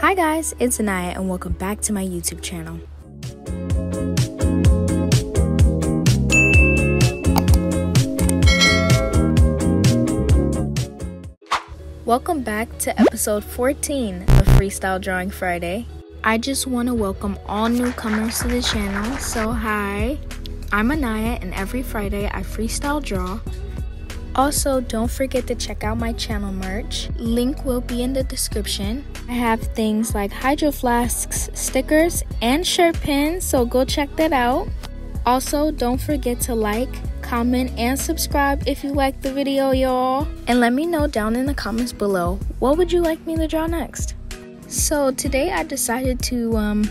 Hi guys, it's Anaya and welcome back to my YouTube channel. Welcome back to episode 14 of Freestyle Drawing Friday. I just want to welcome all newcomers to the channel, so hi. I'm Anaya and every Friday I freestyle draw. Also, don't forget to check out my channel merch. Link will be in the description. I have things like hydro flasks, stickers, and shirt pins, so go check that out. Also, don't forget to like, comment, and subscribe if you like the video, y'all. And let me know down in the comments below, what would you like me to draw next? So today I decided to,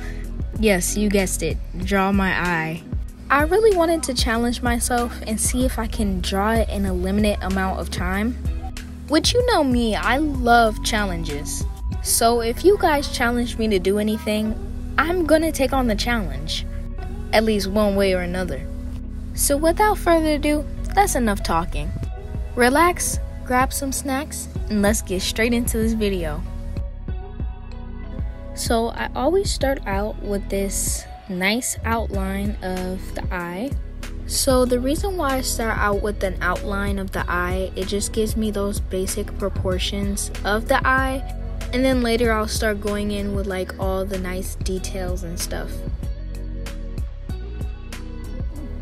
yes, you guessed it, draw my eye. I really wanted to challenge myself and see if I can draw it in a limited amount of time. Which, you know me, I love challenges. So if you guys challenge me to do anything, I'm gonna take on the challenge. At least one way or another. So without further ado, that's enough talking. Relax, grab some snacks, and let's get straight into this video. So I always start out with this nice outline of the eye. So the reason why I start out with an outline of the eye, it just gives me those basic proportions of the eye. And then later I'll start going in with like all the nice details and stuff.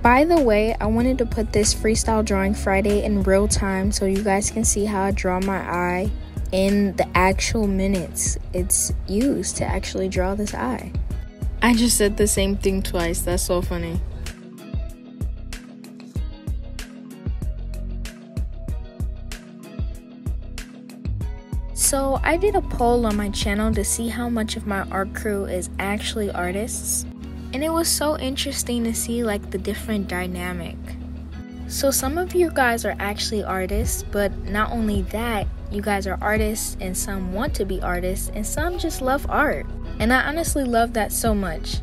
By the way, I wanted to put this Freestyle Drawing Friday in real time so you guys can see how I draw my eye in the actual minutes it's used to actually draw this eye. I just said the same thing twice, that's so funny. So I did a poll on my channel to see how much of my art crew is actually artists. And it was so interesting to see like the different dynamic. So some of you guys are actually artists, but not only that, you guys are artists and some want to be artists and some just love art. And I honestly love that so much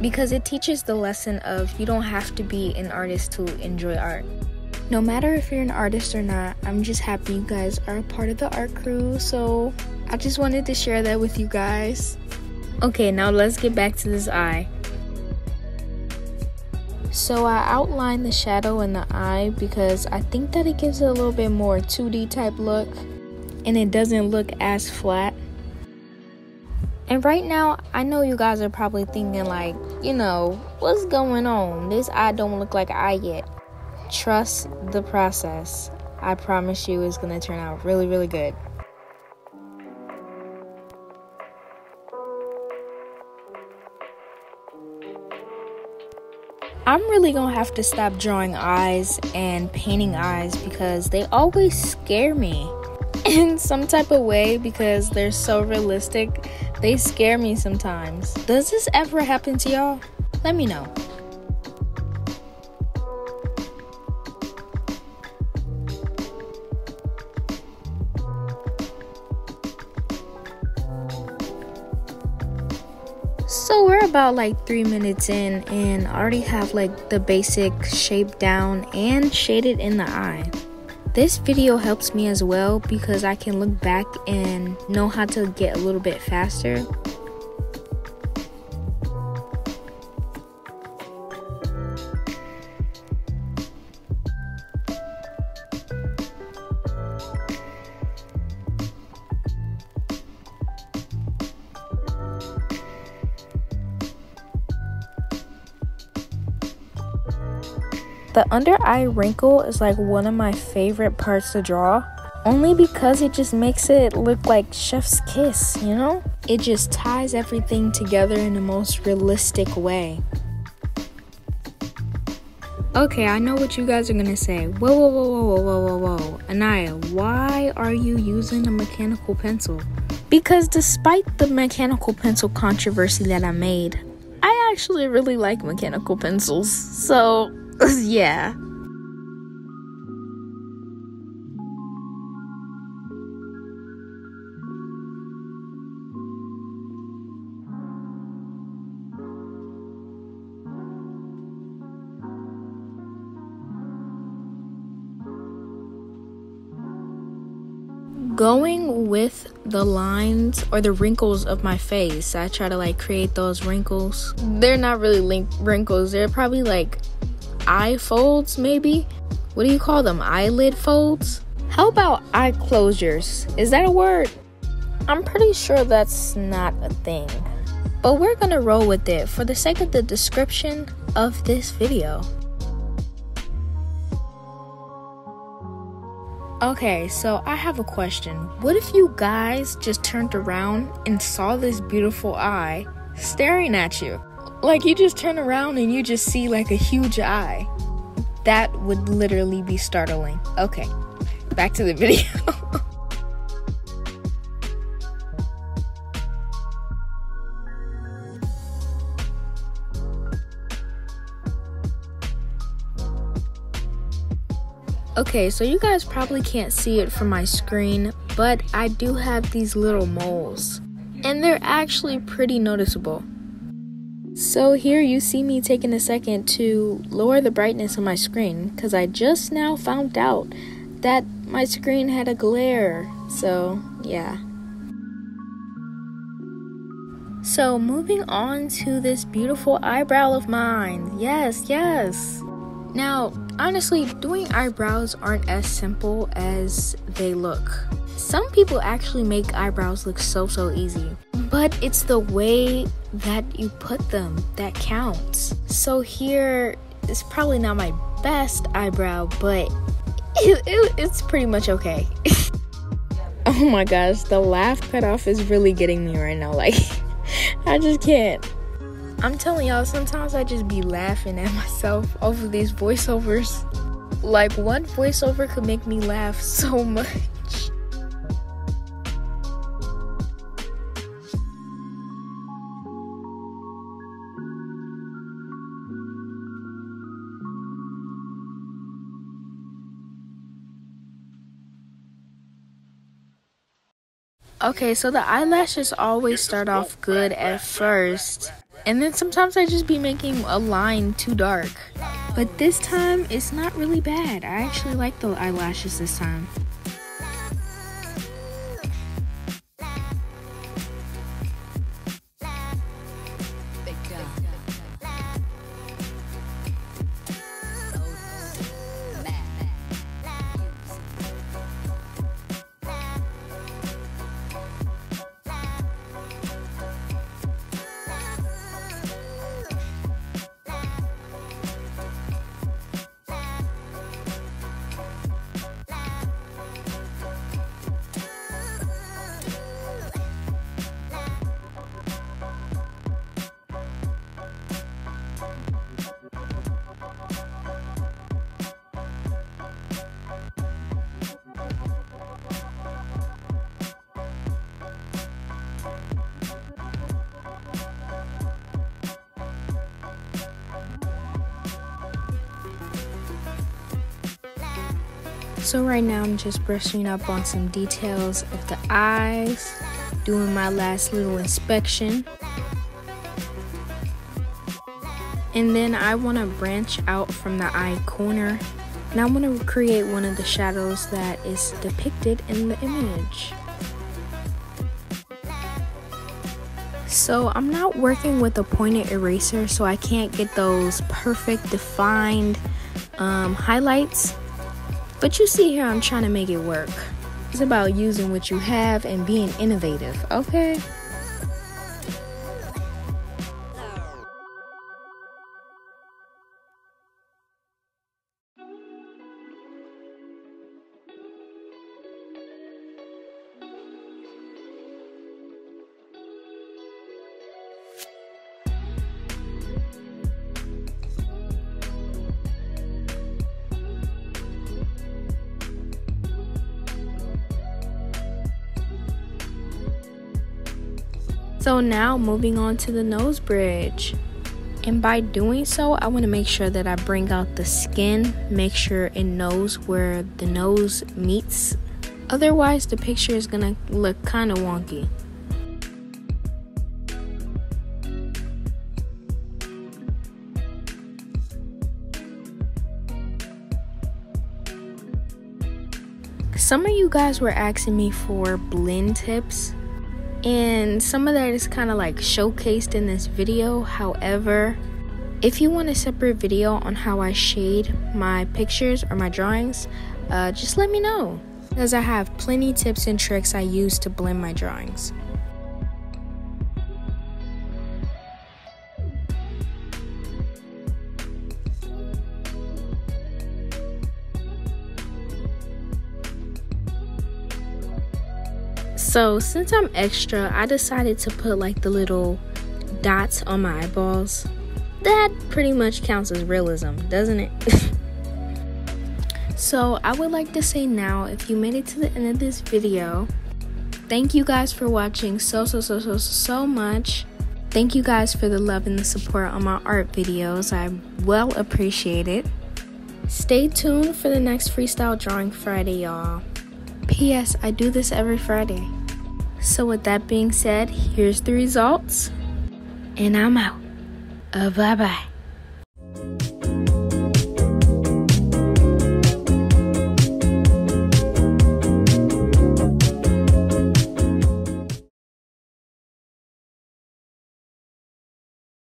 because it teaches the lesson of you don't have to be an artist to enjoy art. No matter if you're an artist or not, I'm just happy you guys are a part of the art crew. So I just wanted to share that with you guys. Okay, now let's get back to this eye. So I outlined the shadow in the eye because I think that it gives it a little bit more 2D type look and it doesn't look as flat. And right now, I know you guys are probably thinking like, you know, what's going on? This eye don't look like an eye yet. Trust the process. I promise you it's gonna turn out really, really good. I'm really gonna have to stop drawing eyes and painting eyes because they always scare me in some type of way because they're so realistic. They scare me sometimes. Does this ever happen to y'all? Let me know. So we're about like 3 minutes in and I already have like the basic shape down and shaded in the eye. This video helps me as well because I can look back and know how to get a little bit faster. The under eye wrinkle is like one of my favorite parts to draw, only because it just makes it look like chef's kiss, you know? It just ties everything together in the most realistic way. Okay, I know what you guys are gonna say. Whoa, whoa, whoa, whoa, whoa, whoa, whoa. Anaya, why are you using a mechanical pencil? Because despite the mechanical pencil controversy that I made, I actually really like mechanical pencils, so... yeah. going with the lines or the wrinkles of my face. I try to like create those wrinkles. They're not really wrinkles, they're probably like eye folds, maybe. What do you call them? Eyelid folds? How about eye closures? Is that a word? I'm pretty sure that's not a thing, but we're gonna roll with it for the sake of the description of this video. Okay, so I have a question. What if you guys just turned around and saw this beautiful eye staring at you? Like, you just turn around and you just see like a huge eye. That would literally be startling. Okay, back to the video. Okay, so you guys probably can't see it from my screen, but I do have these little moles, and they're actually pretty noticeable. So here you see me taking a second to lower the brightness of my screen, because I just now found out that my screen had a glare, so yeah. So moving on to this beautiful eyebrow of mine, yes, yes. Now, honestly, doing eyebrows aren't as simple as they look. Some people actually make eyebrows look so easy, but it's the way that you put them that counts. So here is probably not my best eyebrow, but it's pretty much okay. Oh my gosh, the laugh cutoff is really getting me right now. Like, I just can't. I'm telling y'all, sometimes I just be laughing at myself over these voiceovers. Like, one voiceover could make me laugh so much. Okay, so the eyelashes always start off good at first. And then sometimes I just be making a line too dark. But this time, it's not really bad. I actually like the eyelashes this time. So right now I'm just brushing up on some details of the eyes, doing my last little inspection. And then I want to branch out from the eye corner. And I want to create one of the shadows that is depicted in the image. So I'm not working with a pointed eraser, so I can't get those perfect defined highlights. But you see here, I'm trying to make it work. It's about using what you have and being innovative, okay? So now moving on to the nose bridge, and by doing so I want to make sure that I bring out the skin, make sure it knows where the nose meets, otherwise the picture is gonna look kind of wonky. Some of you guys were asking me for blend tips, and some of that is kind of like showcased in this video. However, if you want a separate video on how I shade my pictures or my drawings, just let me know, because I have plenty tips and tricks I use to blend my drawings. So since I'm extra, I decided to put like the little dots on my eyeballs. That pretty much counts as realism, doesn't it? So I would like to say now, if you made it to the end of this video, thank you guys for watching so much. Thank you guys for the love and the support on my art videos. I well appreciate it. Stay tuned for the next Freestyle Drawing Friday, y'all. P.S. I do this every Friday. So with that being said, here's the results, and I'm out. Bye-bye.